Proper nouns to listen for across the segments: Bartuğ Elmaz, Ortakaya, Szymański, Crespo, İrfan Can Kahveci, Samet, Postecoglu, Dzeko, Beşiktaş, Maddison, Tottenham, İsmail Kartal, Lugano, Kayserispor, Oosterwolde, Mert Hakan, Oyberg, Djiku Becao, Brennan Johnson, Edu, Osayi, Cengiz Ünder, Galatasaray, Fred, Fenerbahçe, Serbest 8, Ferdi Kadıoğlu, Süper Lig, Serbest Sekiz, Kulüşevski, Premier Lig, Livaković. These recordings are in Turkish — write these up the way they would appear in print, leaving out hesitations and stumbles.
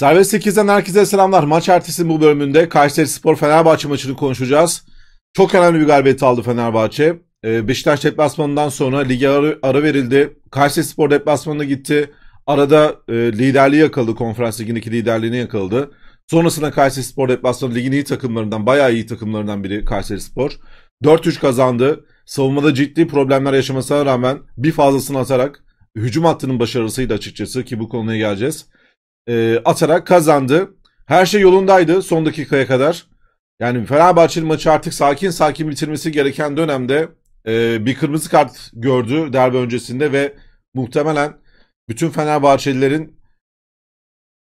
Serbest Sekiz'den herkese selamlar. Maç ertesi bu bölümünde Kayserispor Fenerbahçe maçını konuşacağız. Çok önemli bir galibiyet aldı Fenerbahçe. Beşiktaş deplasmanından sonra lige ara verildi. Kayserispor deplasmanına gitti. Arada liderliği yakaladı. Konferans Ligi'ndeki liderliğini yakaladı. Sonrasında Kayserispor deplasmanı ligin iyi takımlarından, bayağı iyi takımlarından biri Kayserispor. 4-3 kazandı. Savunmada ciddi problemler yaşamasına rağmen bir fazlasını atarak, hücum hattının başarısıydı açıkçası ki bu konuya geleceğiz. Atarak kazandı. Her şey yolundaydı son dakikaya kadar. Yani Fenerbahçe'nin maçı artık sakin sakin bitirmesi gereken dönemde bir kırmızı kart gördü derbi öncesinde ve muhtemelen bütün Fenerbahçelilerin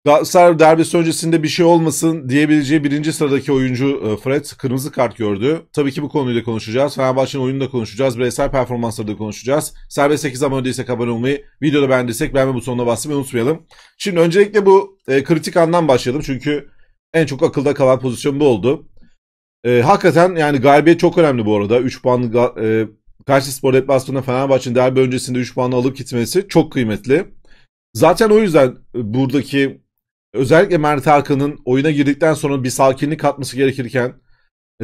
Galatasaray derbisi öncesinde bir şey olmasın diyebileceği birinci sıradaki oyuncu Fred kırmızı kart gördü. Tabii ki bu konuyu da konuşacağız. Fenerbahçe'nin oyununu da konuşacağız. Bireysel performansları da konuşacağız. Serbest 8 abone değilsek abone olmayı, videoda beğendiysek beğenme butonuna basmayı unutmayalım. Şimdi öncelikle bu kritik andan başlayalım. Çünkü en çok akılda kalan pozisyon bu oldu. Hakikaten yani galibiyet çok önemli bu arada. 3 puan Kayserispor deplasmanında Fenerbahçe'nin derbi öncesinde 3 puanı alıp gitmesi çok kıymetli. Zaten o yüzden buradaki özellikle Mert Hakan'ın oyuna girdikten sonra bir sakinlik katması gerekirken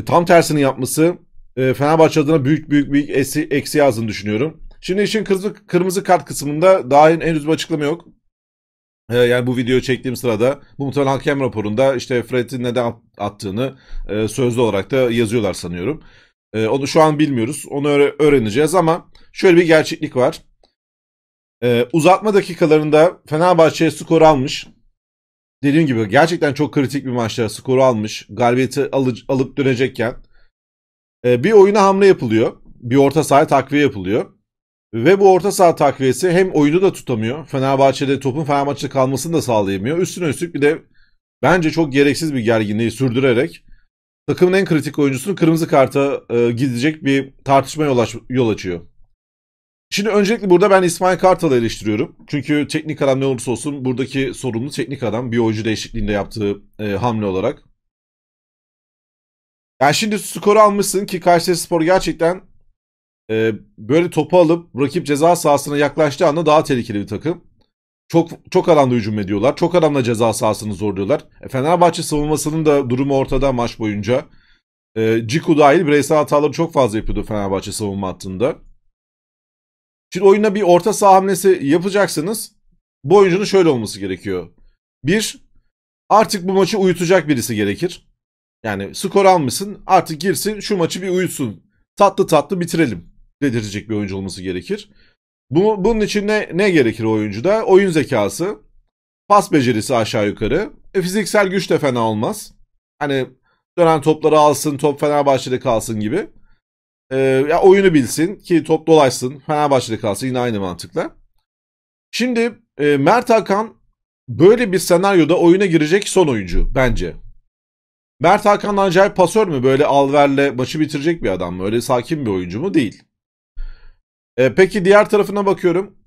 tam tersini yapması Fenerbahçe adına büyük eksi yazdığını düşünüyorum. Şimdi işin kırmızı kart kısmında daha henüz bir açıklama yok. Yani bu videoyu çektiğim sırada bu muhtemelen hakem raporunda işte Fred'in neden attığını sözlü olarak da yazıyorlar sanıyorum. Onu şu an bilmiyoruz. Onu öğreneceğiz ama şöyle bir gerçeklik var. Uzatma dakikalarında Fenerbahçe skoru almış. Dediğim gibi gerçekten çok kritik bir maçta skoru almış. Galibiyeti alıp dönecekken bir oyuna hamle yapılıyor. Bir orta saha takviye yapılıyor. Ve bu orta saha takviyesi hem oyunu da tutamıyor. Fenerbahçe'de topun Fenerbahçe'de kalmasını da sağlayamıyor. Üstüne üstlük bir de bence çok gereksiz bir gerginliği sürdürerek takımın en kritik oyuncusunun kırmızı karta gidecek bir tartışma yol açıyor. Şimdi öncelikle burada ben İsmail Kartal'ı eleştiriyorum. Çünkü teknik adam ne olursa olsun buradaki sorumlu teknik adam bir oyuncu değişikliğinde yaptığı hamle olarak. Yani şimdi skoru almışsın ki Kayserispor gerçekten böyle topu alıp rakip ceza sahasına yaklaştığı anda daha tehlikeli bir takım. Çok alanda hücum ediyorlar. Çok adamla ceza sahasını zorluyorlar. Fenerbahçe savunmasının da durumu ortada maç boyunca. Djiku dahil bireysel hataları çok fazla yapıyordu Fenerbahçe savunma hattında. Şimdi oyuna bir orta saha hamlesi yapacaksınız. Bu oyuncunun şöyle olması gerekiyor. Bir, artık bu maçı uyutacak birisi gerekir. Yani skor almışsın, artık girsin, şu maçı bir uyutsun. Tatlı tatlı bitirelim dedirecek bir oyuncu olması gerekir. Bunun için ne gerekir oyuncuda? Oyun zekası, pas becerisi aşağı yukarı. Fiziksel güç de fena olmaz. Hani dönen topları alsın, top Fenerbahçe'de kalsın gibi. Ya oyunu bilsin ki top dolaşsın, Fenerbahçe'de kalsın, yine aynı mantıkla. Şimdi Mert Hakan böyle bir senaryoda oyuna girecek son oyuncu bence. Mert Hakan acayip pasör mü? Böyle alverle maçı bitirecek bir adam mı? Öyle sakin bir oyuncu mu? Değil. Peki diğer tarafına bakıyorum.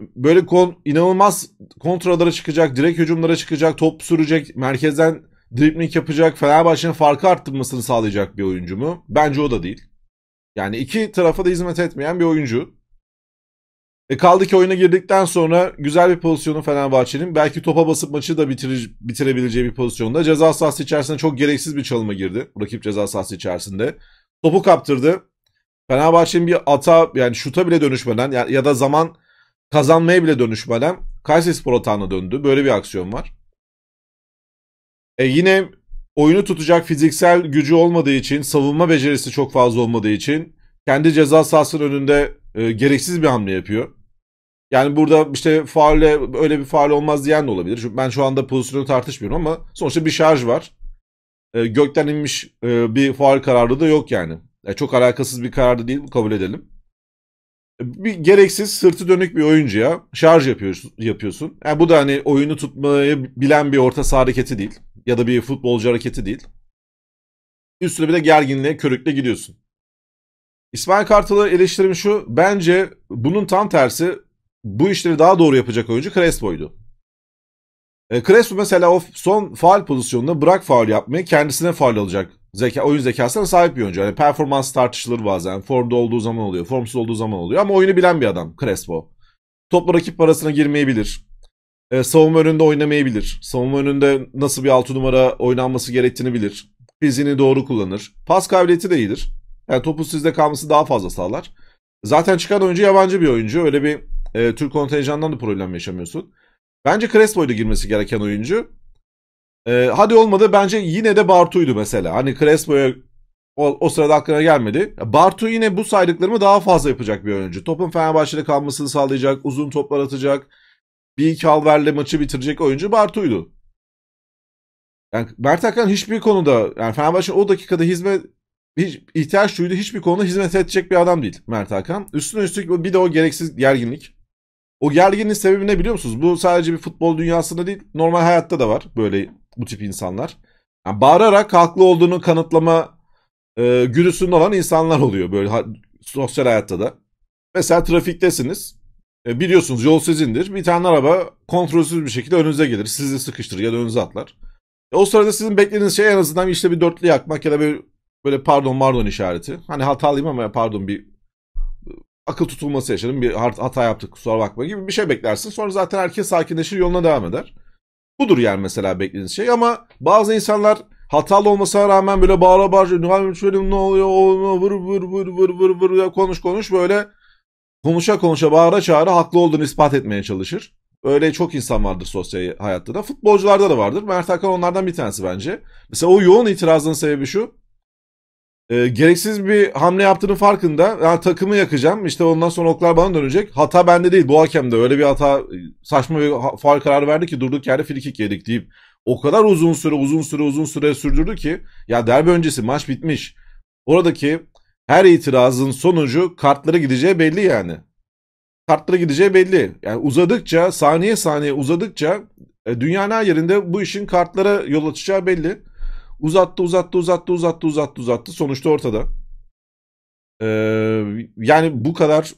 Böyle inanılmaz kontralara çıkacak, direkt hücumlara çıkacak, top sürecek, merkezden dribling yapacak, Fenerbahçe'nin farkı arttırmasını sağlayacak bir oyuncu mu? Bence o da değil. Yani iki tarafa da hizmet etmeyen bir oyuncu. Kaldı ki oyuna girdikten sonra güzel bir pozisyonu Fenerbahçe'nin belki topa basıp maçı da bitirebileceği bir pozisyonda. Ceza sahası içerisinde çok gereksiz bir çalıma girdi. Rakip ceza sahası içerisinde. Topu kaptırdı. Fenerbahçe'nin bir ata yani şuta bile dönüşmeden ya da zaman kazanmaya bile dönüşmeden Kayserispor atağına döndü. Böyle bir aksiyon var. Yine oyunu tutacak fiziksel gücü olmadığı için, savunma becerisi çok fazla olmadığı için kendi ceza sahasının önünde gereksiz bir hamle yapıyor. Yani burada işte faule, öyle bir faul olmaz diyen de olabilir. Çünkü ben şu anda pozisyonu tartışmıyorum ama sonuçta bir şarj var. Gökten inmiş bir faul kararı da yok yani. Çok alakasız bir karar da değil, kabul edelim. Bir gereksiz sırtı dönük bir oyuncuya şarj yapıyorsun. Yani bu da hani oyunu tutmayı bilen bir orta saha hareketi değil. Ya da bir futbolcu hareketi değil. Üstüne bir de gerginliğe, körükle gidiyorsun. İsmail Kartal'ı eleştirim şu. Bence bunun tam tersi bu işleri daha doğru yapacak oyuncu Crespo'ydu. Crespo mesela o son faul pozisyonunda bırak faul yapmayı kendisine faul alacak. Oyun zekasına sahip bir oyuncu. Yani performans tartışılır bazen. Formda olduğu zaman oluyor. Formsuz olduğu zaman oluyor. Ama oyunu bilen bir adam Crespo. Topla rakip arasına girmeyebilir. savunma önünde oynamayabilir. Savunma önünde nasıl bir 6 numara oynanması gerektiğini bilir. Fiziğini doğru kullanır. Pas kabiliyeti de iyidir. Yani topu sizde kalması daha fazla sağlar. Zaten çıkan oyuncu yabancı bir oyuncu. Öyle bir Türk kontenjandan da problem yaşamıyorsun. Bence Crespo'ydu girmesi gereken oyuncu. Hadi olmadı. Bence yine de Bartu'ydu mesela. Hani Crespo'ya o sırada aklına gelmedi. Bartu yine bu saydıklarımı daha fazla yapacak bir oyuncu. Topun Fenerbahçe'de kalmasını sağlayacak. Uzun toplar atacak. Bir iki halverle maçı bitirecek oyuncu Bartu'ydu. Yani Mert Hakan hiçbir konuda, yani Fenerbahçe o dakikada ihtiyaç duyduğu hiçbir konuda hizmet edecek bir adam değil Mert Hakan. Üstüne üstlük bir de o gereksiz gerginlik. O gerginliğin sebebi ne biliyor musunuz? Bu sadece bir futbol dünyasında değil, normal hayatta da var böyle bu tip insanlar. Yani bağırarak haklı olduğunu kanıtlama güdüsünde olan insanlar oluyor böyle sosyal hayatta da. Mesela trafiktesiniz. Biliyorsunuz yol sizindir. Bir tane araba kontrolsüz bir şekilde önünüze gelir. Sizi sıkıştırır ya da önünüze atlar. O sırada sizin beklediğiniz şey en azından işte bir dörtlü yakmak ya da böyle pardon işareti. Hani hatalıyım ama pardon, bir akıl tutulması yaşadım. Bir hata yaptık kusura bakma gibi bir şey beklersin. Sonra zaten herkes sakinleşir, yoluna devam eder. Budur yani mesela beklediğiniz şey. Ama bazı insanlar hatalı olmasına rağmen böyle bağıra bağıra şöyle ne oluyor vır vır konuş böyle konuşa konuşa bağıra çağıra haklı olduğunu ispat etmeye çalışır. Öyle çok insan vardır sosyal hayatta da. Futbolcularda da vardır. Mert Hakan onlardan bir tanesi bence. Mesela o yoğun itirazın sebebi şu. Gereksiz bir hamle yaptığının farkında. Yani takımı yakacağım. İşte ondan sonra oklar bana dönecek. Hata bende değil. Bu hakem de öyle bir hata, saçma bir faul kararı verdi ki durduk yerde frikik yedik deyip. O kadar uzun süre sürdürdü ki. Ya derbi öncesi maç bitmiş. Oradaki her itirazın sonucu kartlara gideceği belli yani. Kartlara gideceği belli. Yani uzadıkça, saniye saniye uzadıkça dünyanın her yerinde bu işin kartlara yol açacağı belli. Uzattı. Sonuçta ortada. Yani bu kadar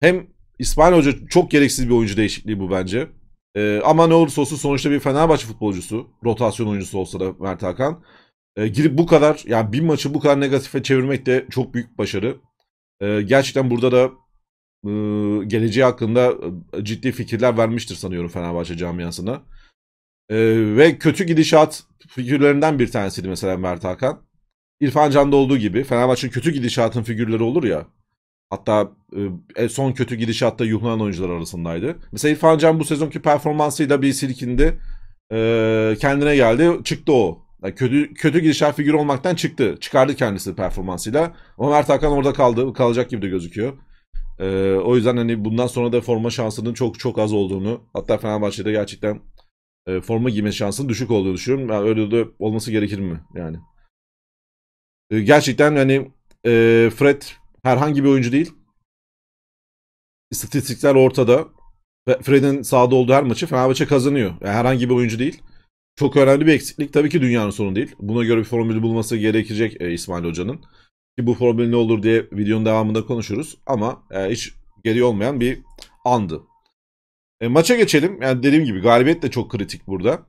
hem İsmail Hoca çok gereksiz bir oyuncu değişikliği bu bence. Ama ne olursa olsun sonuçta bir Fenerbahçe futbolcusu, rotasyon oyuncusu olsa da Mert Hakan. Girip bu kadar, yani bir maçı bu kadar negatife çevirmek de çok büyük başarı. Gerçekten burada da geleceği hakkında ciddi fikirler vermiştir sanıyorum Fenerbahçe camiasına. Ve kötü gidişat figürlerinden bir tanesiydi mesela Mert Hakan. İrfan Can'da olduğu gibi Fenerbahçe'nin kötü gidişatın figürleri olur ya. Hatta son kötü gidişatta yuhlanan oyuncular arasındaydı. Mesela İrfan Can bu sezonki performansıyla bir silkindi. Kendine geldi. Çıktı o. Yani kötü gidişat figürü olmaktan çıktı. Çıkardı kendisi performansıyla. Ama Mert Hakan orada kaldı. Kalacak gibi de gözüküyor. O yüzden hani bundan sonra da forma şansının çok çok az olduğunu, hatta Fenerbahçe'de gerçekten forma giyme şansının düşük olduğunu düşünüyorum. Yani öyle de olması gerekir mi yani? Gerçekten hani Fred herhangi bir oyuncu değil. İstatistikler ortada. Fred'in sahada olduğu her maçı Fenerbahçe kazanıyor. Yani herhangi bir oyuncu değil. Çok önemli bir eksiklik. Tabii ki dünyanın sonu değil. Buna göre bir formülü bulması gerekecek İsmail Hoca'nın. Ki bu formül ne olur diye videonun devamında konuşuruz. Ama hiç geri olmayan bir andı. Maça geçelim. Yani dediğim gibi galibiyet de çok kritik burada.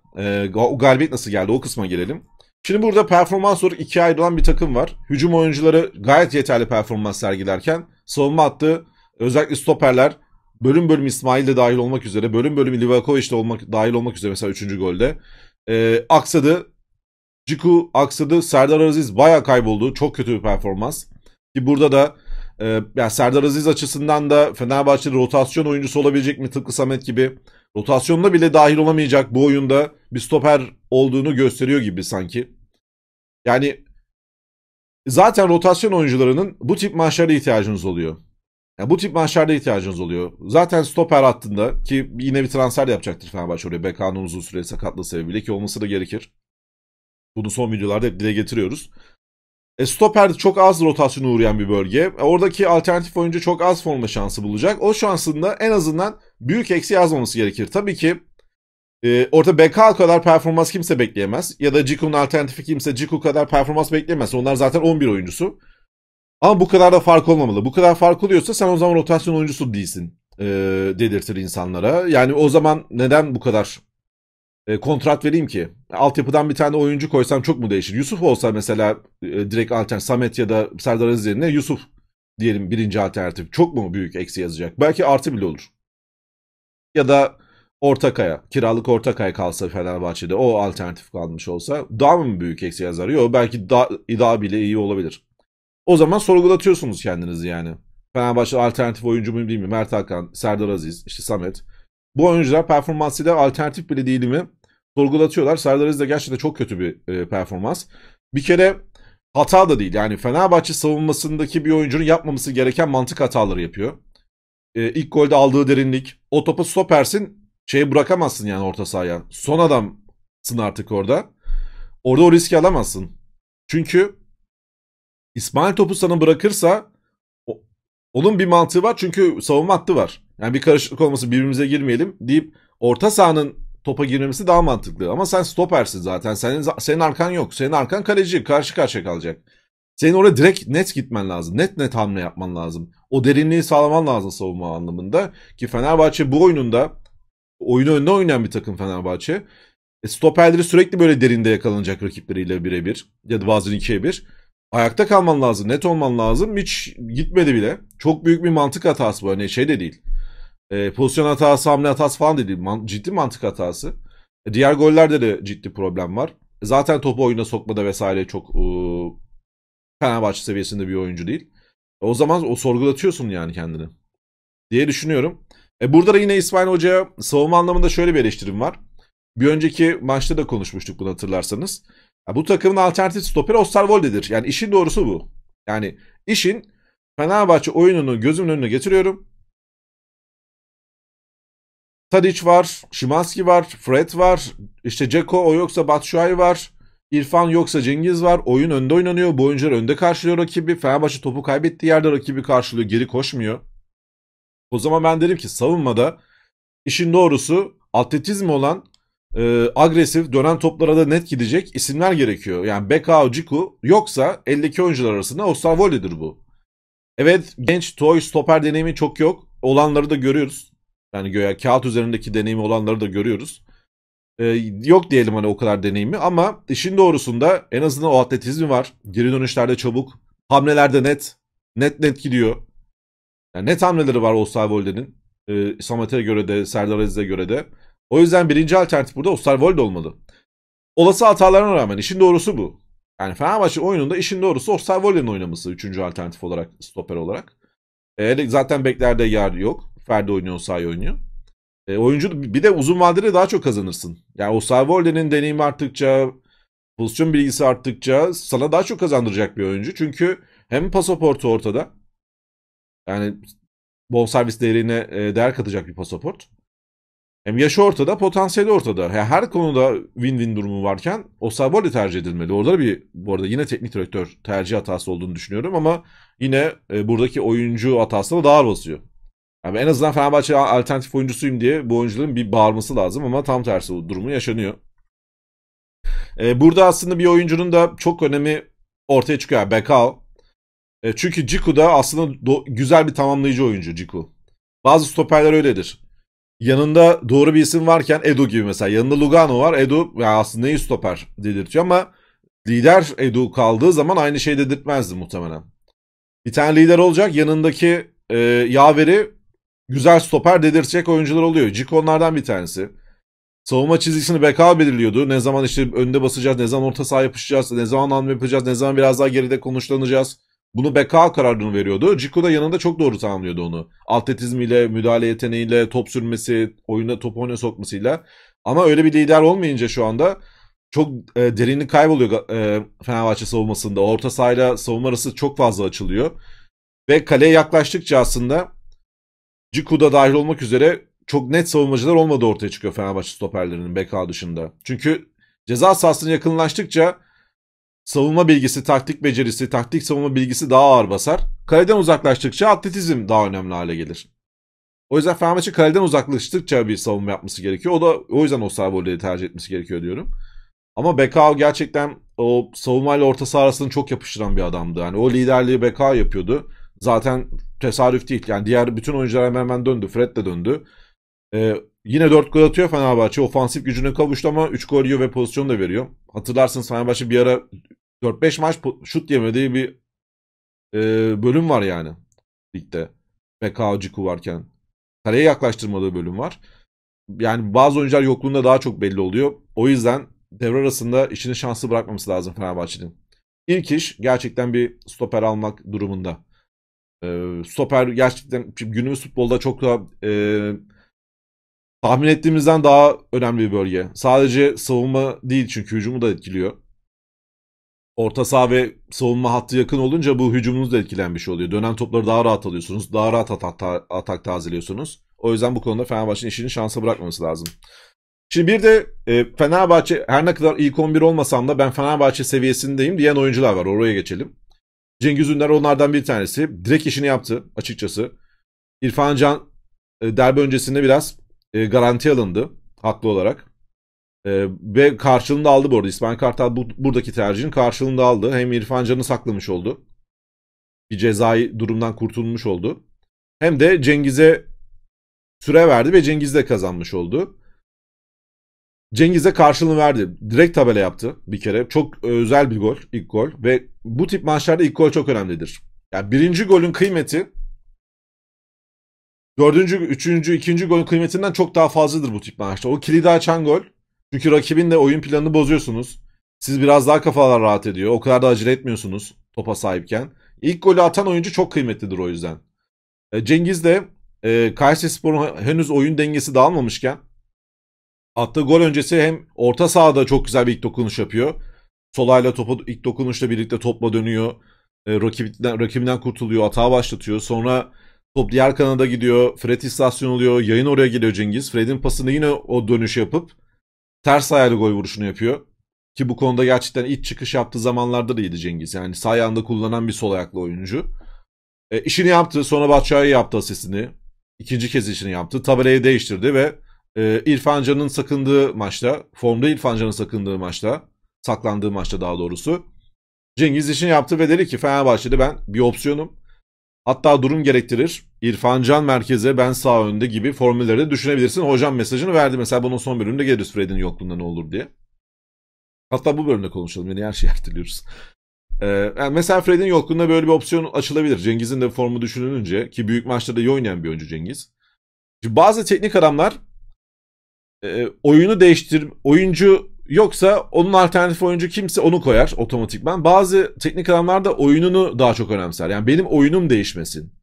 O galibiyet nasıl geldi, o kısma gelelim. Şimdi burada performans olarak ikiye ayrılan bir takım var. Hücum oyuncuları gayet yeterli performans sergilerken savunma hattı, özellikle stoperler bölüm bölüm İsmail de dahil olmak üzere, bölüm bölüm Livaković de dahil olmak üzere mesela 3. golde aksadı. Djiku aksadı. Serdar Aziz bayağı kayboldu. Çok kötü bir performans. Ki burada da yani Serdar Aziz açısından da Fenerbahçe'de rotasyon oyuncusu olabilecek mi? Tıpkı Samet gibi. Rotasyonda bile dahil olamayacak bu oyunda bir stoper olduğunu gösteriyor gibi sanki. Yani zaten rotasyon oyuncularının bu tip maçlarda ihtiyacınız oluyor. Yani bu tip maçlarda ihtiyacınız oluyor. Zaten stoper hattında ki yine bir transfer yapacaktır Fenerbahçe oraya. Beka'nın uzun süre sakatlığı sebebiyle ki olması da gerekir. Bunu son videolarda hep dile getiriyoruz. Stoper çok az rotasyona uğrayan bir bölge. Oradaki alternatif oyuncu çok az forma şansı bulacak. O şansında en azından büyük eksi yazmaması gerekir. Tabii ki orta Beka kadar performans kimse bekleyemez. Ya da Djiku'nun alternatifi kimse Djiku kadar performans bekleyemez. Onlar zaten 11 oyuncusu. Ama bu kadar da fark olmamalı. Bu kadar fark oluyorsa sen o zaman rotasyon oyuncusu değilsin dedirtir insanlara. Yani o zaman neden bu kadar kontrat vereyim ki? Altyapıdan bir tane oyuncu koysam çok mu değişir? Yusuf olsa mesela direkt alternatif Samet ya da Serdar Aziz yerine Yusuf diyelim birinci alternatif. Çok mu büyük eksi yazacak? Belki artı bile olur. Ya da Ortakaya, kiralık Ortakaya kalsa Fenerbahçe'de, o alternatif kalmış olsa daha mı büyük eksi yazar? Yok, belki daha bile iyi olabilir. O zaman sorgulatıyorsunuz kendinizi yani. Fenerbahçe alternatif oyuncu muyum değil mi? Mert Hakan, Serdar Aziz, işte Samet. Bu oyuncular performansıyla alternatif bile değil mi? Sorgulatıyorlar. Serdar Aziz de gerçekten çok kötü bir performans. Bir kere hata da değil. Yani Fenerbahçe savunmasındaki bir oyuncunun yapmaması gereken mantık hataları yapıyor. İlk golde aldığı derinlik. O topu stopersin, şeye bırakamazsın yani orta sahaya. Son adamsın artık orada. Orada o riski alamazsın. Çünkü İsmail topu sana bırakırsa onun bir mantığı var, çünkü savunma hattı var. Yani bir karışıklık olması, birbirimize girmeyelim deyip orta sahanın topa girmesi daha mantıklı. Ama sen stopersin zaten. Senin arkan yok. Senin arkan kaleci. Karşı karşıya kalacak. Senin oraya direkt net gitmen lazım. Net hamle yapman lazım. O derinliği sağlaman lazım savunma anlamında. Ki Fenerbahçe bu oyununda, oyunu önüne oynayan bir takım Fenerbahçe. Stoperleri sürekli böyle derinde yakalanacak rakipleriyle birebir. Ya da bazen 2'ye 1. Ayakta kalman lazım. Net olman lazım. Hiç gitmedi bile. Çok büyük bir mantık hatası bu. Hani şey de değil. Pozisyon hatası, hamle hatası falan da değil. Ciddi mantık hatası. Diğer gollerde de ciddi problem var. Zaten topu oyuna sokmada vesaire çok Fenerbahçe seviyesinde bir oyuncu değil. O zaman o sorgulatıyorsun yani kendini diye düşünüyorum. Burada da yine İsmail Hoca'ya savunma anlamında şöyle bir eleştirim var. Bir önceki maçta da konuşmuştuk bunu, hatırlarsanız. Bu takımın alternatif stoperi Oosterwolde'dir. Yani işin doğrusu bu. Yani işin Fenerbahçe oyununu gözümün önüne getiriyorum. Tadic var, Szymański var, Fred var, işte Dzeko, o yoksa Batshuayi var, İrfan yoksa Cengiz var. Oyun önde oynanıyor, bu oyuncular önde karşılıyor rakibi. Fenerbahçe topu kaybettiği yerde rakibi karşılıyor, geri koşmuyor. O zaman ben derim ki savunmada işin doğrusu atletizmi olan, agresif, dönen toplara da net gidecek isimler gerekiyor. Yani Beka, Djiku yoksa eldeki oyuncular arasında Ousterwolde'dir bu. Evet, genç, toy, stoper deneyimi çok yok. Olanları da görüyoruz. Yani göğe kağıt üzerindeki deneyimi olanları da görüyoruz. Yok diyelim hani o kadar deneyimi, ama işin doğrusunda en azından o atletizmi var. Geri dönüşlerde çabuk, hamlelerde net gidiyor. Yani net hamleleri var Oosterwolde'nin. Samet'e göre de, Serdar Aziz'e göre de. O yüzden birinci alternatif burada Oosterwolde olmalı. Olası hatalarına rağmen işin doğrusu bu. Yani Fenerbahçe oyununda işin doğrusu Oosterwolde'nin oynaması üçüncü alternatif olarak, stoper olarak. Zaten beklerde yer yok. Ferdi oynuyor, Osayi oynuyor. Oyuncu bir de uzun vadede daha çok kazanırsın. Yani Oosterwolde'nin deneyimi arttıkça, pozisyon bilgisi arttıkça sana daha çok kazandıracak bir oyuncu. Çünkü hem pasaportu ortada. Yani bonservis değerine değer katacak bir pasaport. Hem yaşı ortada, potansiyeli ortada. Her konuda win-win durumu varken Oosterwolde tercih edilmeli. Orada bu arada yine teknik direktör tercih hatası olduğunu düşünüyorum, ama yine buradaki oyuncu hatasına da ağır basıyor. Yani en azından Fenerbahçe alternatif oyuncusuyum diye bu oyuncuların bir bağırması lazım, ama tam tersi o durumu yaşanıyor. Burada aslında bir oyuncunun da çok önemi ortaya çıkıyor. Yani Becao. Çünkü Djiku da aslında güzel bir tamamlayıcı oyuncu Djiku. Bazı stoperler öyledir. Yanında doğru bir isim varken, Edu gibi mesela. Yanında Lugano var. Edu yani aslında iyi stoper dedirtiyor, ama lider Edu kaldığı zaman aynı şey dedirtmezdi muhtemelen. Bir tane lider olacak, yanındaki yaveri güzel stoper dedirtecek oyuncular oluyor. Djiku onlardan bir tanesi. Savunma çizgisini Becao belirliyordu. Ne zaman işte önde basacağız, ne zaman orta saha yapışacağız, ne zaman hamle yapacağız, ne zaman biraz daha geride konuşlanacağız. Bunu Becao kararını veriyordu. Djiku da yanında çok doğru tamamlıyordu onu. Atletizmiyle, müdahale yeteneğiyle, top sürmesi, topu oyuna sokmasıyla. Ama öyle bir lider olmayınca şu anda çok derinlik kayboluyor Fenerbahçe savunmasında. Orta sahayla savunma arası çok fazla açılıyor. Ve kaleye yaklaştıkça aslında Djiku da dahil olmak üzere çok net savunmacılar olmadığı ortaya çıkıyor Fenerbahçe stoperlerinin, Becao dışında. Çünkü ceza sahasına yakınlaştıkça savunma bilgisi, taktik becerisi, taktik savunma bilgisi daha ağır basar. Kaleden uzaklaştıkça atletizm daha önemli hale gelir. O yüzden Fenerbahçe kaleden uzaklaştıkça bir savunma yapması gerekiyor. O yüzden Oosterwolde'yi tercih etmesi gerekiyor diyorum. Ama Becao gerçekten o savunmayla orta saha arasını çok yapıştıran bir adamdı. Yani o liderliği Becao yapıyordu. Zaten tesadüf değil. Yani diğer bütün oyuncular hemen döndü. Fred de döndü. Yine 4 gol atıyor Fenerbahçe. Ofansif gücüne kavuştu, ama 3 gol yiyor ve pozisyon da veriyor. Hatırlarsınız Fenerbahçe bir ara 4-5 maç şut yemediği bir bölüm var yani. Ligde. Becao, Djiku varken. Kaleye yaklaştırmadığı bölüm var. yani bazı oyuncular yokluğunda daha çok belli oluyor. O yüzden devre arasında işini şanslı bırakmaması lazım Fenerbahçe'nin. İlk iş gerçekten bir stoper almak durumunda. Stoper gerçekten günümüz futbolda çok daha tahmin ettiğimizden daha önemli bir bölge. Sadece savunma değil, çünkü hücumu da etkiliyor. Orta saha ve savunma hattı yakın olunca bu hücumunuz da etkilen bir şey oluyor. Dönen topları daha rahat alıyorsunuz. Daha rahat atak tazeliyorsunuz. O yüzden bu konuda Fenerbahçe'nin işini şansa bırakmaması lazım. Şimdi bir de Fenerbahçe her ne kadar ilk 11 olmasam da ben Fenerbahçe seviyesindeyim diyen oyuncular var. Oraya geçelim. Cengiz Ünder onlardan bir tanesi. Direkt işini yaptı açıkçası. İrfan Can derbi öncesinde biraz garanti alındı haklı olarak. Ve karşılığını da aldı bu arada. İsmail Kartal buradaki tercihin karşılığını da aldı. Hem İrfan Can'ı saklamış oldu. Bir cezai durumdan kurtulmuş oldu. Hem de Cengiz'e süre verdi ve Cengiz de kazanmış oldu. Cengiz'e karşılığını verdi. Direkt tabela yaptı bir kere. Çok özel bir gol. İlk gol. Ve bu tip maçlarda ilk gol çok önemlidir. Yani birinci golün kıymeti dördüncü, üçüncü, ikinci golün kıymetinden çok daha fazladır bu tip maçta. O kilidi açan gol. Çünkü rakibin de oyun planını bozuyorsunuz. Siz biraz daha kafalar rahat ediyor. O kadar da acele etmiyorsunuz topa sahipken. İlk golü atan oyuncu çok kıymetlidir o yüzden. Cengiz de Kayserispor'un henüz oyun dengesi dağılmamışken attığı gol öncesi hem orta sahada çok güzel bir ilk dokunuş yapıyor. Solayla topa ilk dokunuşla birlikte topla dönüyor. Rakibinden kurtuluyor. Atağı başlatıyor. Sonra top diğer kanada gidiyor. Fred istasyon oluyor. Yayın oraya geliyor Cengiz. Fred'in pasını yine o dönüş yapıp ters ayağıyla gol vuruşunu yapıyor. Ki bu konuda gerçekten ilk çıkış yaptığı zamanlarda da iyiydi Cengiz. Yani sağ ayağında kullanan bir sol ayaklı oyuncu. İşini yaptı. Sonra Batshuayi yaptı asistini. İkinci kez işini yaptı. Tabelayı değiştirdi ve İrfan Can'ın sakındığı maçta, formda İrfan Can'ın sakındığı maçta, saklandığı maçta daha doğrusu, Cengiz işini yaptı ve dedi ki Fenerbahçe'de ben bir opsiyonum. Hatta durum gerektirir. İrfan Can merkeze, ben sağ önde gibi formülleri de düşünebilirsin. Hocam mesajını verdi. Mesela bunun son bölümünde geliriz, Fred'in yokluğunda ne olur diye. Hatta bu bölümde konuşalım. Yani her şeyi hatırlıyoruz. Yani mesela Fred'in yokluğunda böyle bir opsiyon açılabilir. Cengiz'in de formu düşünülünce, ki büyük maçlarda iyi oynayan bir oyuncu Cengiz. Şimdi bazı teknik adamlar oyunu değiştir, oyuncu yoksa onun alternatif oyuncu kimse onu koyar otomatikman. Bazı teknik adamlar da oyununu daha çok önemser. Yani benim oyunum değişmesin.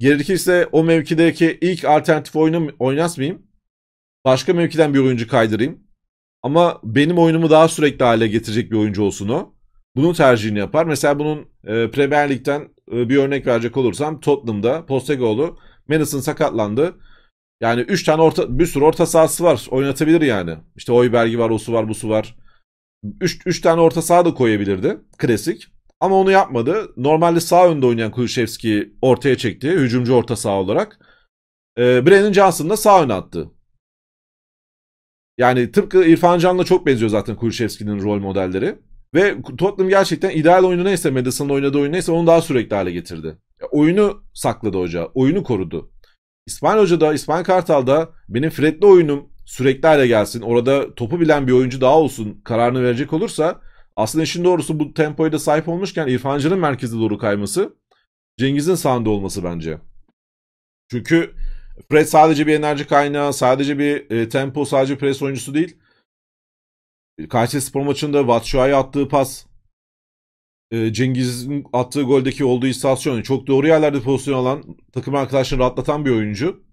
Gerekirse o mevkideki ilk alternatif oyunu oynatmayayım. Başka mevkiden bir oyuncu kaydırayım. Ama benim oyunumu daha sürekli hale getirecek bir oyuncu olsun o. Bunun tercihini yapar. Mesela bunun Premier Lig'den bir örnek verecek olursam Tottenham'da Postecoglu, Maddison sakatlandı. Yani 3 tane bir sürü orta sahası var. Oynatabilir yani. İşte Oyberg'i var, osu var, busu var. 3 tane orta saha da koyabilirdi. Klasik. Ama onu yapmadı. Normalde sağ önde oynayan Kulüşevski'yi ortaya çekti. Hücumcu orta saha olarak. Brennan Johnson da sağ öne attı. Yani tıpkı İrfan Can'la çok benziyor zaten Kulüşevski'nin rol modelleri. Ve Tottenham gerçekten ideal oyunu neyse, Madison'la oynadığı oyun neyse onu daha sürekli hale getirdi. Oyunu sakladı hoca. Oyunu korudu. İsmail Hoca da, İsmail Kartal da benim Fred'li oyunum sürekli hale gelsin, orada topu bilen bir oyuncu daha olsun kararını verecek olursa, aslında işin doğrusu bu tempoya da sahip olmuşken İrfan Can'ın merkeze doğru kayması, Cengiz'in sahanda olması bence. Çünkü Fred sadece bir enerji kaynağı, sadece bir tempo, sadece pres oyuncusu değil. Kayserispor maçında Batshuayi attığı pas, Cengiz'in attığı goldeki olduğu istasyon, çok doğru yerlerde pozisyon alan, takım arkadaşlarını rahatlatan bir oyuncu.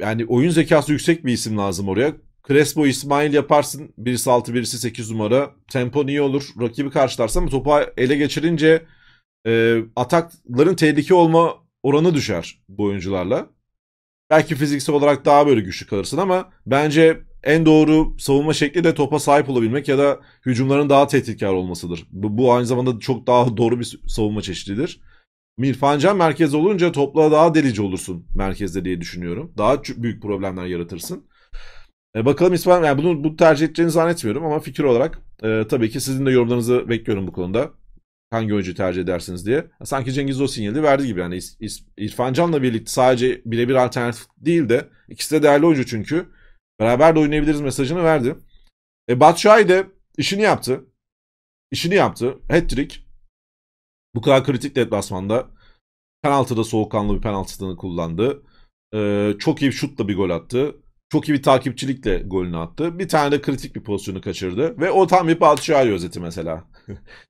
Yani oyun zekası yüksek bir isim lazım oraya. Crespo, İsmail yaparsın. Birisi 6, birisi 8 numara. Tempo iyi olur. Rakibi karşılarsa, ama topu ele geçirince atakların tehlike olma oranı düşer bu oyuncularla. Belki fiziksel olarak daha böyle güçlü kalırsın, ama bence en doğru savunma şekli de topa sahip olabilmek ya da hücumların daha tehditkar olmasıdır. Bu aynı zamanda çok daha doğru bir savunma çeşididir. İrfan Can merkezde olunca topla daha delici olursun merkezde diye düşünüyorum. Daha büyük problemler yaratırsın. Bakalım İsmail, yani bunu tercih edeceğini zannetmiyorum, ama fikir olarak tabii ki sizin de yorumlarınızı bekliyorum bu konuda. Hangi oyuncu tercih edersiniz diye. Sanki Cengiz o sinyali verdi gibi. Yani İrfan Can'la birlikte sadece birebir alternatif değil de ikisi de değerli oyuncu çünkü. Beraber de oynayabiliriz mesajını verdi. Batshuayi de işini yaptı. İşini yaptı. Hat-trick. Bu kadar kritik deplasmanda. Penaltıda soğukkanlı bir penaltısını kullandı. Çok iyi şutla bir gol attı. Çok iyi bir takipçilikle golünü attı. Bir tane de kritik bir pozisyonu kaçırdı. Ve o tam bir Batshuayi özeti mesela.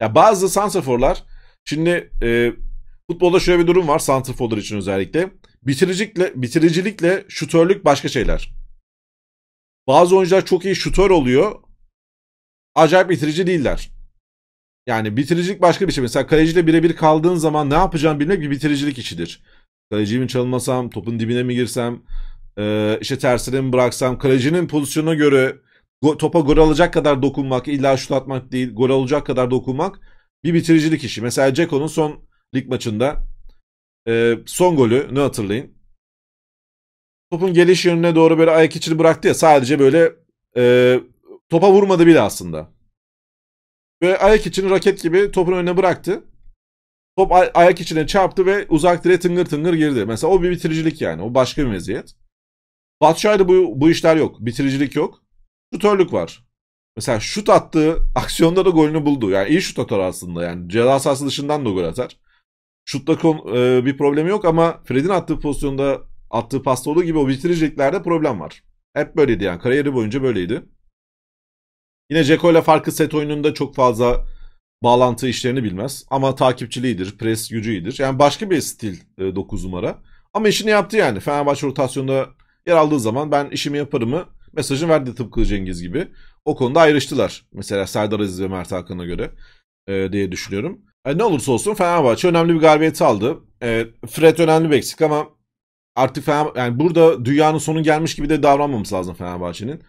Ya bazı santraforlar şimdi futbolda şöyle bir durum var santraforlar için özellikle. Bitiricilikle şutörlük başka şeyler. Bazı oyuncular çok iyi şutör oluyor. Acayip bitirici değiller. Yani bitiricilik başka bir şey. Mesela kaleciyle birebir kaldığın zaman ne yapacağını bilmek bir bitiricilik işidir. Kaleciyi mi çalmasam, topun dibine mi girsem, işte tersine mi bıraksam, kalecinin pozisyonuna göre topa gol alacak kadar dokunmak, illa şut atmak değil, gol alacak kadar dokunmak bir bitiricilik işi. Mesela Dzeko'nun son lig maçında son golünü hatırlayın. Topun geliş yönüne doğru böyle ayak içini bıraktı ya, sadece böyle topa vurmadı bile aslında. Böyle ayak içini raket gibi topun önüne bıraktı. Top ayak içine çarptı ve uzak direğe tıngır tıngır girdi. Mesela o bir bitiricilik yani. O başka bir meziyet. Batshuayi'de bu işler yok. Bitiricilik yok. Şutörlük var. Mesela şut attığı aksiyonda da golünü buldu. Yani iyi şut atar aslında. Yani ceza sahası dışından da gol atar. Şutla bir problemi yok ama Fred'in attığı pozisyonda attığı pasta olduğu gibi o bitiriciliklerde problem var. Hep böyleydi yani. Kariyeri boyunca böyleydi. Yine Dzeko ile farklı set oyununda çok fazla bağlantı işlerini bilmez. Ama takipçiliğidir, pres gücü iyidir. Yani başka bir stil 9 numara. Ama işini yaptı yani. Fenerbahçe rotasyonda yer aldığı zaman ben işimi yaparımı mesajını verdi tıpkı Cengiz gibi. O konuda ayrıştılar. Mesela Serdar Aziz ve Mert Hakan'a göre diye düşünüyorum. Yani ne olursa olsun Fenerbahçe önemli bir galibiyeti aldı. Fred önemli bir eksik ama artık yani burada dünyanın sonu gelmiş gibi de davranmaması lazım Fenerbahçe'nin.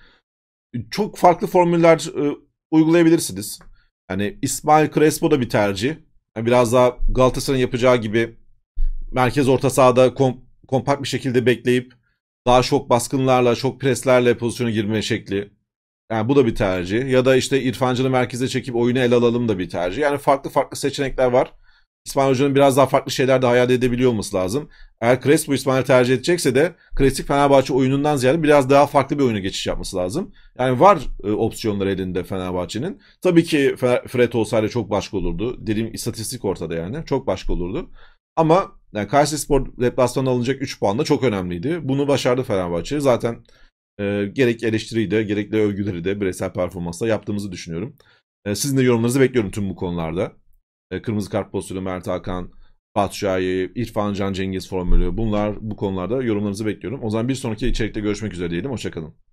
Çok farklı formüller uygulayabilirsiniz. Yani İsmail Crespo da bir tercih. Yani biraz daha Galatasaray'ın yapacağı gibi merkez orta sahada kompakt bir şekilde bekleyip daha çok baskınlarla, çok preslerle pozisyona girme şekli. Yani bu da bir tercih. Ya da işte İrfan Can'ı merkeze çekip oyunu ele alalım da bir tercih. Yani farklı seçenekler var. İsmail Hoca'nın biraz daha farklı şeyler de hayal edebiliyor olması lazım. Eğer Crespo İsmail'i tercih edecekse de klasik Fenerbahçe oyunundan ziyade biraz daha farklı bir oyuna geçiş yapması lazım. Yani var opsiyonlar elinde Fenerbahçe'nin. Tabii ki Fred olsaydı çok başka olurdu. Dediğim istatistik ortada yani. Çok başka olurdu. Ama yani Kayserispor deplasmanına alınacak 3 puan da çok önemliydi. Bunu başardı Fenerbahçe. Zaten gerek eleştiriyi de gerekli övgüleri de bireysel performansla yaptığımızı düşünüyorum. Sizin de yorumlarınızı bekliyorum tüm bu konularda. Kırmızı kart pozisyonu, Mert Hakan, Batshuayi, İrfan Can Cengiz formülü, bu konularda yorumlarınızı bekliyorum. O zaman bir sonraki içerikte görüşmek üzere diyelim. Hoşçakalın.